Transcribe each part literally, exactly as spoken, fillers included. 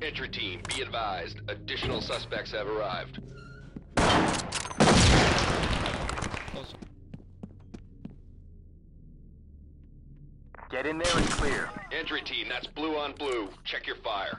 Entry team, be advised. Additional suspects have arrived. Get in there and clear. Entry team, that's blue on blue. Check your fire.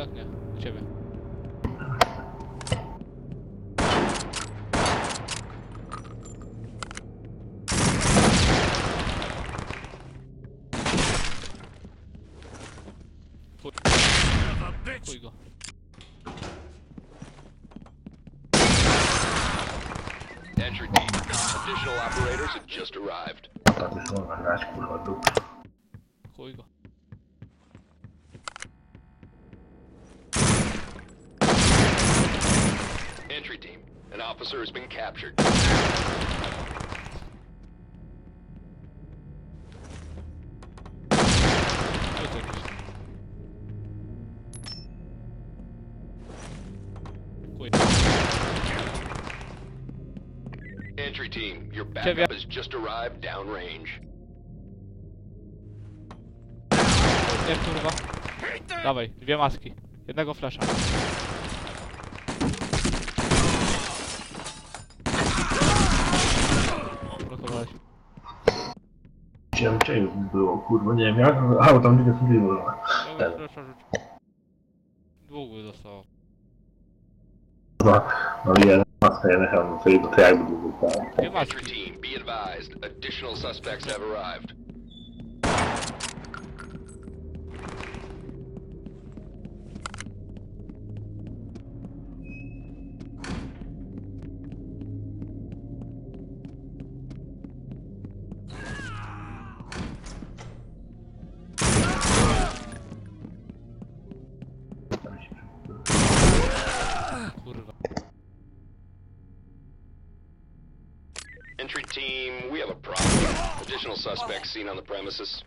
Tak nie, do ciebie. Chuj go. Entry team, additional operators have just arrived. Chuj go. Entry team, an officer has been captured. Entry team, your backup has just arrived downrange. Dawaj, dwie maski, jednego flasha. Chciałem czego było, kurwa, nie wiem jak, ale tam nie było. Dobra, proszę, rzuć. Długo zostało. Dobra, no jeden, maska, jeden hełm, no to jego to jakby długo zostało. Nie masz. Entry team, we have a problem. Additional suspects seen on the premises.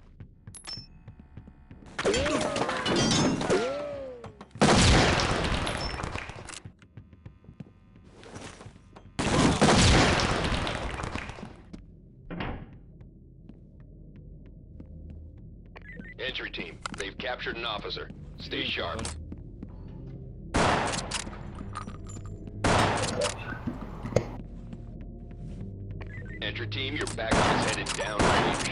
Entry team, they've captured an officer. Stay sharp. Entry team, your backup is headed downrange.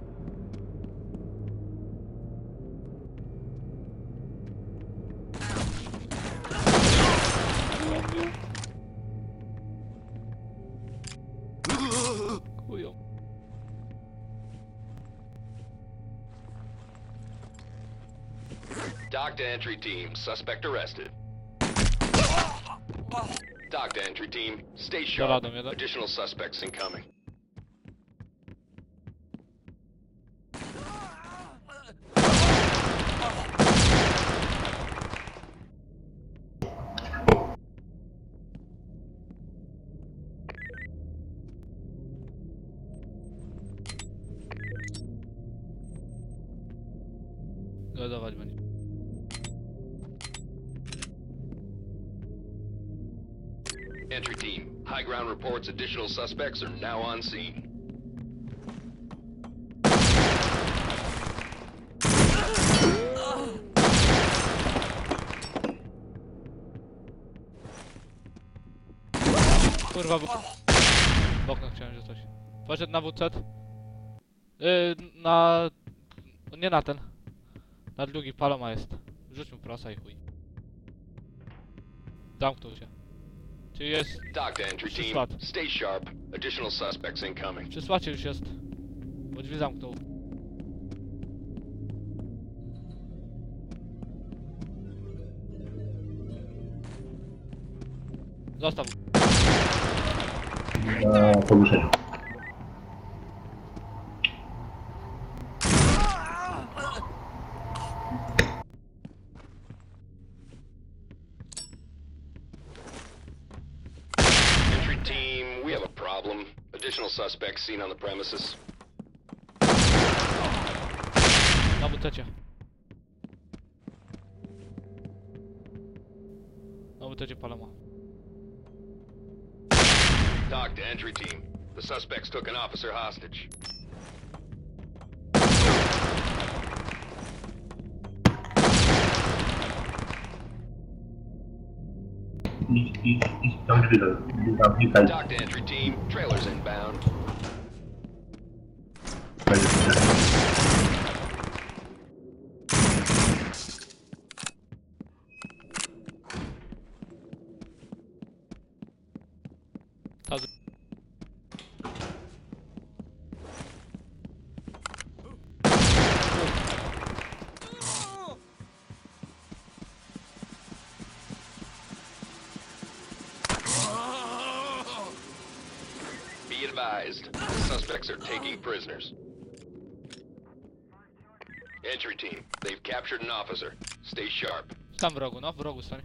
Dock to entry team, suspect arrested. Dock to entry team, stay sharp. Additional suspects incoming. Godawać będzie. Entry team, high ground reports additional suspects are now on scene. Kurwa, w okno chciałem zostać. Poszedł na W C. Yy, na... nie na ten. Na drugi paloma jest. Rzuć mu prosa i chuj. Zamknął się. Czy jest... Przysład. Przysłacie już jest. Bo drzwi zamknął. Zostaw. Eee, poruszaj. Suspects seen on the premises. Double toucher. Double toucher, Paloma. Talk to entry team. The suspects took an officer hostage. East, east, east, come to the... Talk to entry team. Trailers inbound. Suspects are taking prisoners. Entry team, they've captured an officer. Stay sharp. Tam w rogu, no, w rogu stań.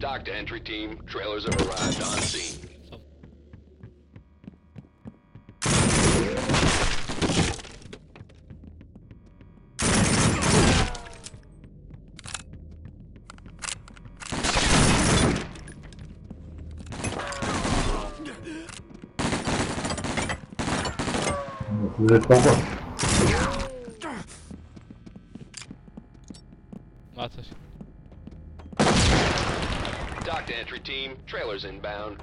Talk to entry team. Trailers have arrived on scene. Talk to entry team, trailers inbound.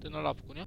Ty na lapku, nie?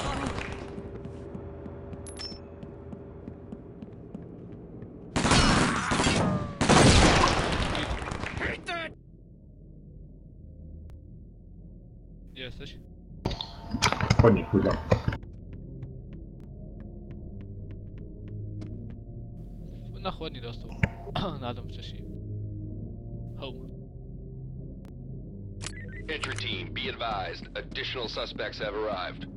Gdzie jesteś? Chodź, kurwa. Na chłodni dostał. Na dom wcześniej. Home. Entry team, be advised. Additional suspects have arrived.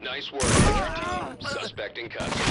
Nice work, entry team. Suspect in custody.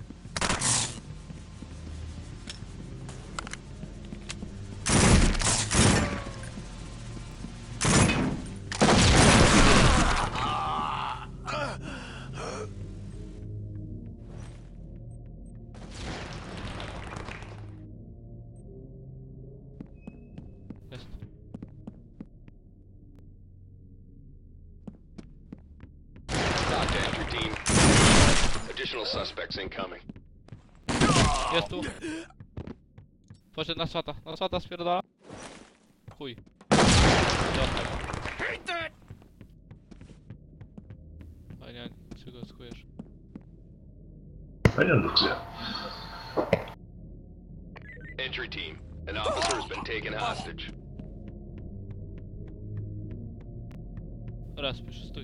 Additional suspects incoming. Jest tu. Poszedł na swata, na swata spierdala. Chuj. Fajnie, czy go schujesz? Fajnie, że entry team, an officer has been taken hostage. Раз, пиши, стой.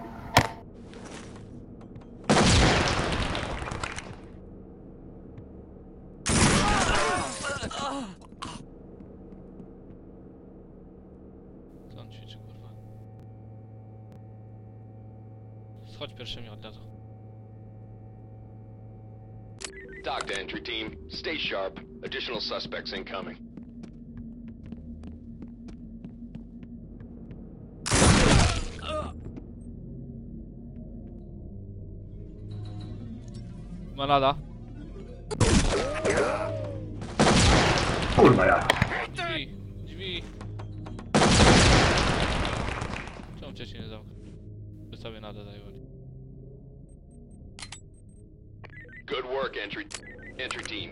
Chodź pierwszymi od razu. Talk to entry team. Stay sharp. Additional suspects incoming. Manada. Kurwa ja. Drzwi, drzwi. Czemu cię się nie zamknę? Wystawię nadę zajęło. Good work, entry entry team.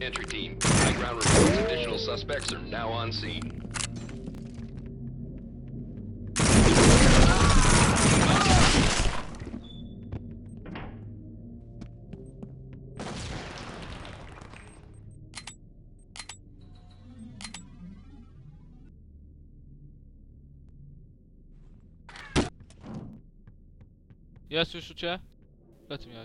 Entry team, high ground reports additional suspects are now on scene. Я слышу тебя. Куда ты меня?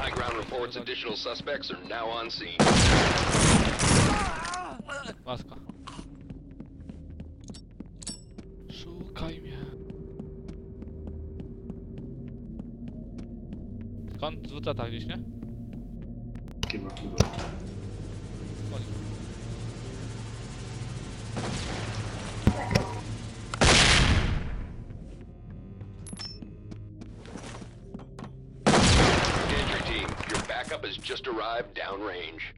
High ground reports additional suspects are now on scene. Маска. Шукай меня. Он вот это здесь, не? Кем откуда? Backup has just arrived downrange.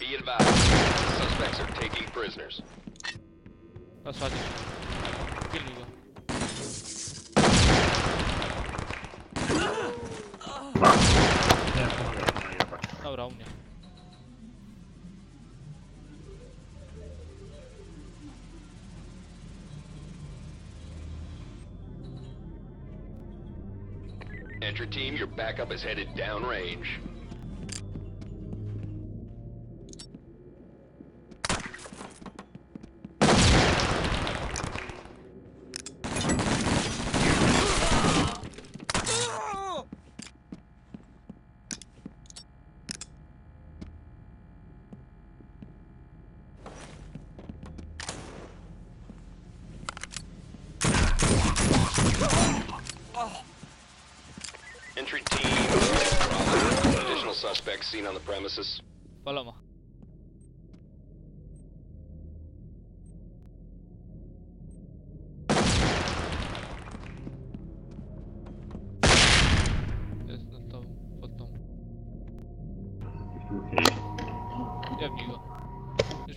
Be advised, the suspects are taking prisoners. That's not it. Kill me. Dobra, u mnie. Entry team, your backup is headed downrange. Entry team, additional suspects seen on the premises. Paloma. Jest na tą, pod tą. Jebnij go. Już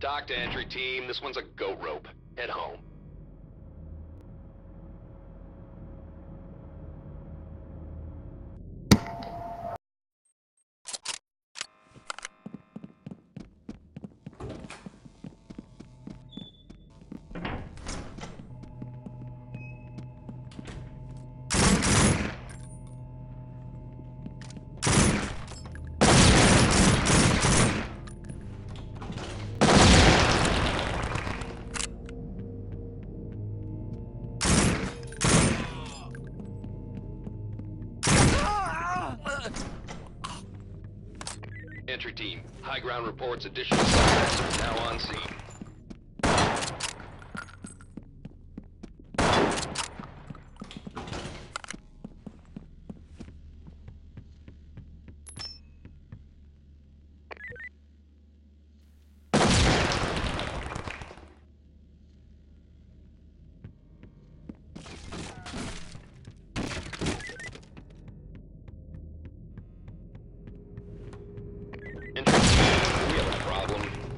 Doc to entry team, this one's a goat rope. Head home. Entry team, high ground reports additional suspects are now on scene.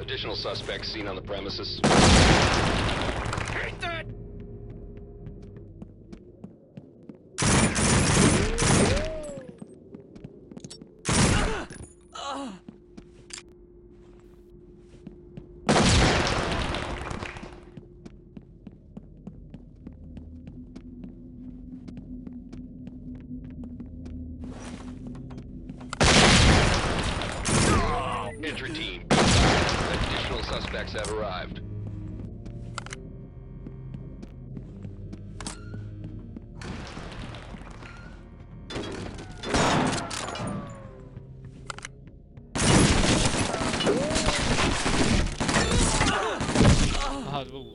Additional suspects seen on the premises. Hate that! Entry team. Additional suspects have arrived. Ah, no.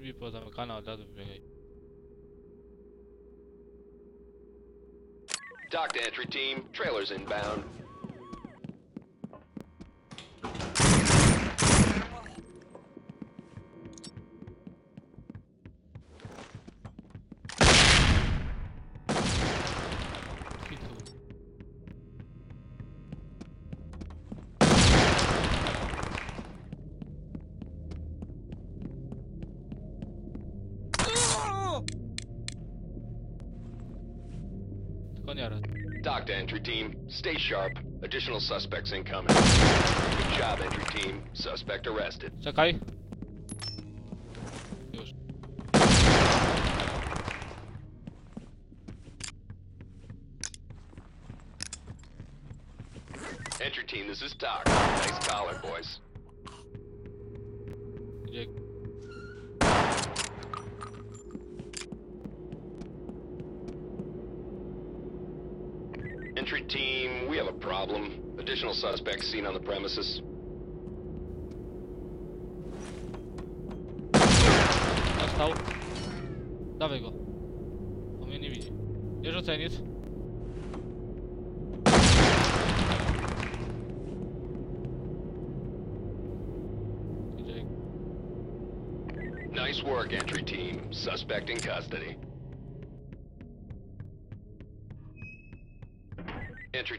Vi po da me kanal da do. Dock to entry team, trailers inbound. Dock to entry team, stay sharp. Additional suspects incoming. Good job, entry team. Suspect arrested. Czekaj. Już. Entry team, this is Dock. Nice collar, boys. Dzięki. Entry team, we have a problem. Additional suspects seen on the premises. Dostał. Dawaj go. On mnie nie widzi. Nie rzucaj nic. Nice work, entry team. Suspect in custody. Entry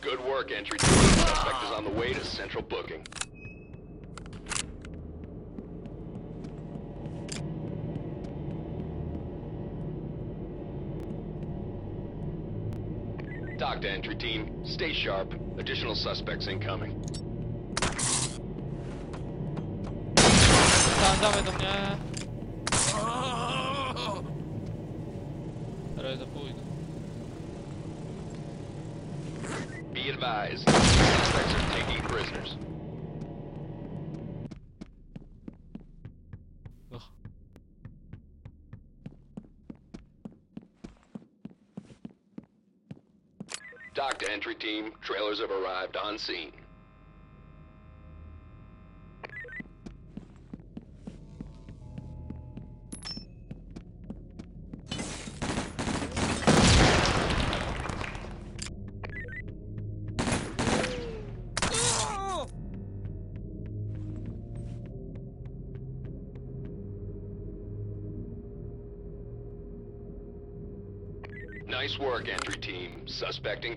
Good work, entry team. Suspect is on the way to central booking. Dock to entry team, stay sharp. Additional suspects incoming. Dawaj do mnie. Teraz pójdę. Be advised, suspects are taking prisoners. Dock to entry team, trailers have arrived on scene. Nice work, entry team. Suspect in...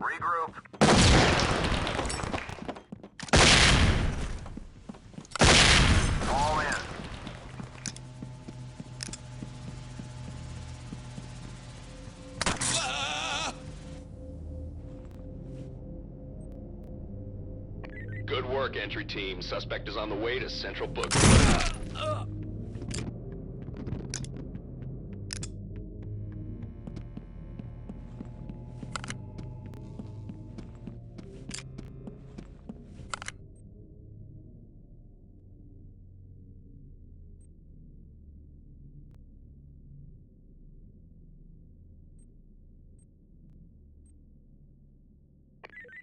Regroup. All in. Network entry team. Suspect is on the way to Central Book. Uh, uh.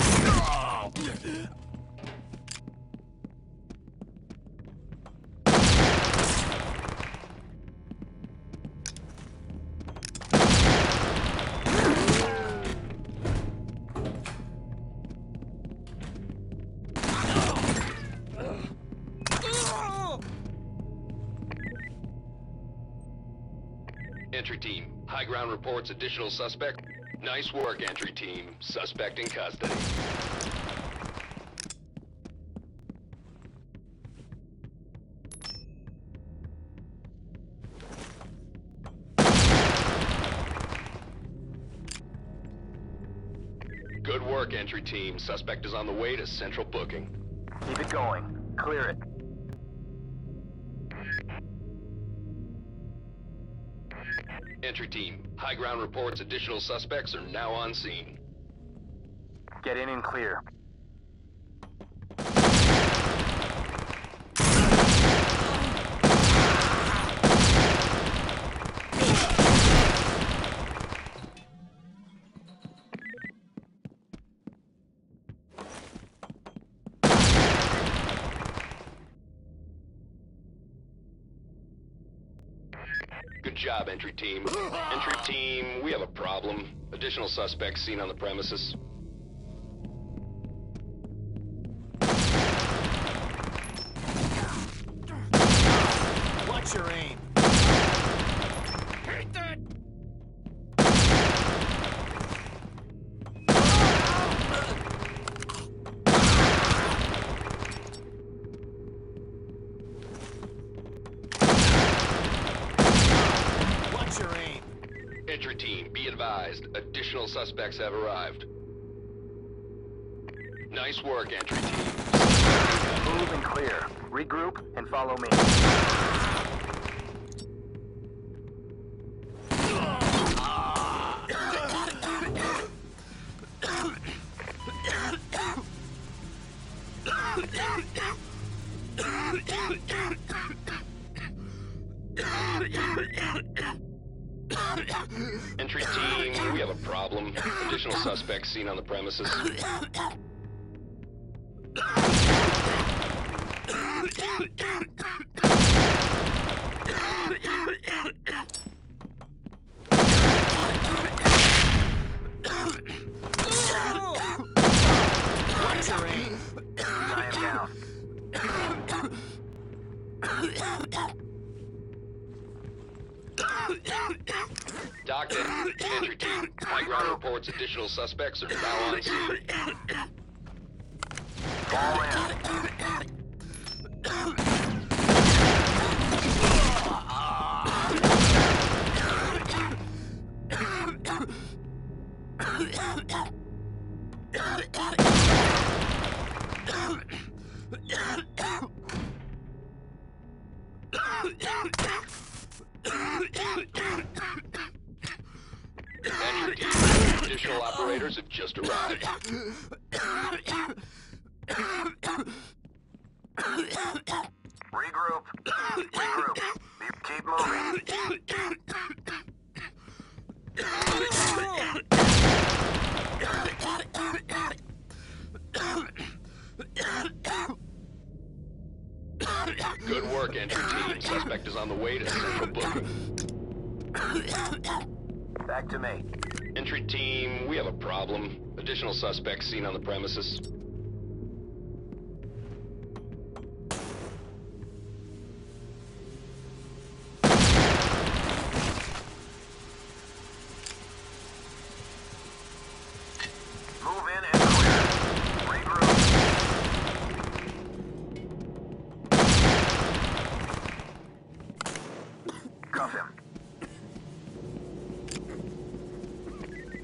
Oh. Entry team, high ground reports additional suspect. Nice work, entry team. Suspect in custody. Good work, entry team. Suspect is on the way to central booking. Keep it going. Clear it. Entry team, high ground reports additional suspects are now on scene. Get in and clear. Good job, entry team. Entry team, we have a problem. Additional suspects seen on the premises. Watch your aim. Hate that! Entry team, be advised. Additional suspects have arrived. Nice work, entry team. Move and clear. Regroup and follow me. Entry team, we have a problem. Additional suspects seen on the premises. I am down. Doctor, entry team, high ground reports additional suspects are now on scene. Fall in. Entry team, additional operators have just arrived. Regroup. Regroup. Keep moving. Good work, entry team. Suspect is on the way to central booking. Back to me. Entry team, we have a problem. Additional suspects seen on the premises.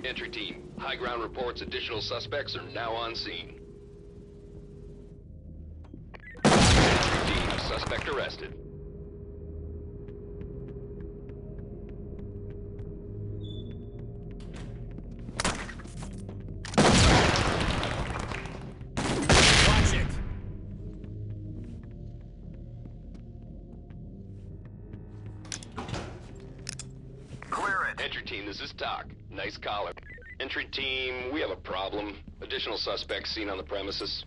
Entry team, high ground reports additional suspects are now on scene. Entry team, suspect arrested. This is Doc. Nice collar. Entry team, we have a problem. Additional suspects seen on the premises.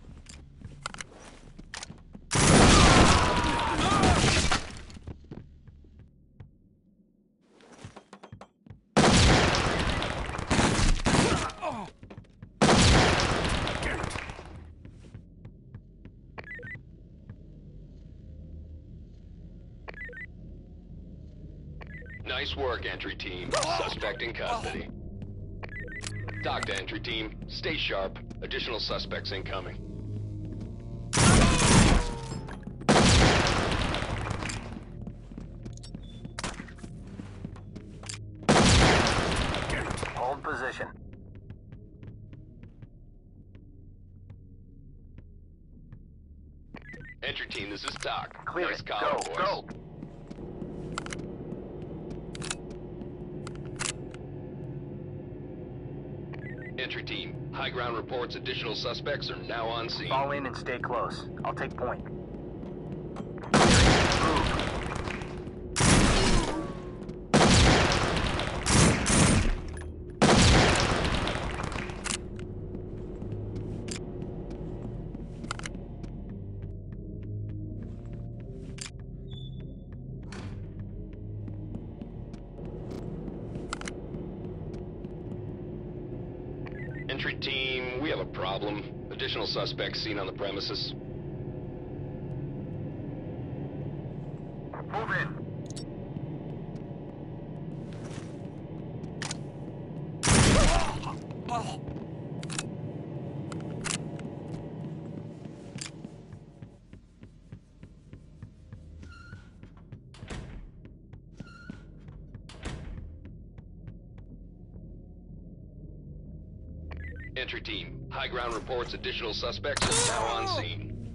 Nice work, entry team. Suspect in custody. Doc to entry team. Stay sharp. Additional suspects incoming. Hold position. Entry team, this is Doc. Clear. Nice collar, boys. Go, go. Entry team, high ground reports additional suspects are now on scene. Fall in and stay close. I'll take point. Entry team, we have a problem. Additional suspects seen on the premises. Move in. Entry team, high ground reports additional suspects are now on scene.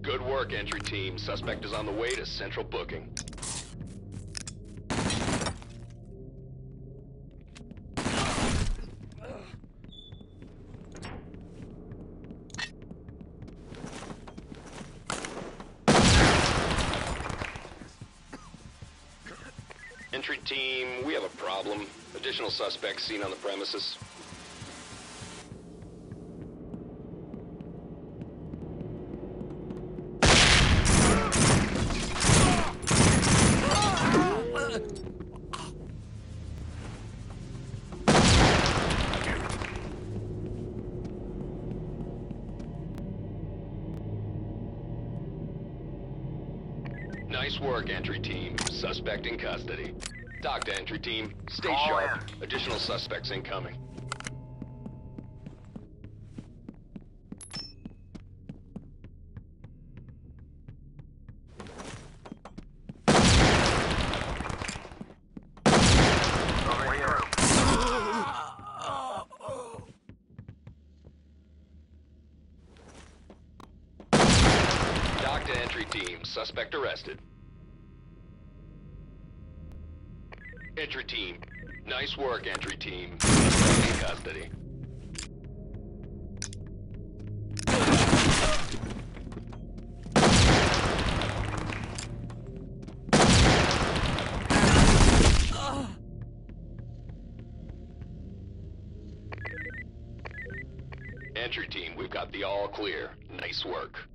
Good work, entry team. Suspect is on the way to central booking. Entry team, we have a problem. Additional suspects seen on the premises. Nice work, entry team. Suspect in custody. Doc to entry team. Stay sharp. Additional suspects incoming. Doc to entry team. Suspect arrested. Entry team. Nice work, entry team. Suspect in custody. Entry team, we've got the all clear. Nice work.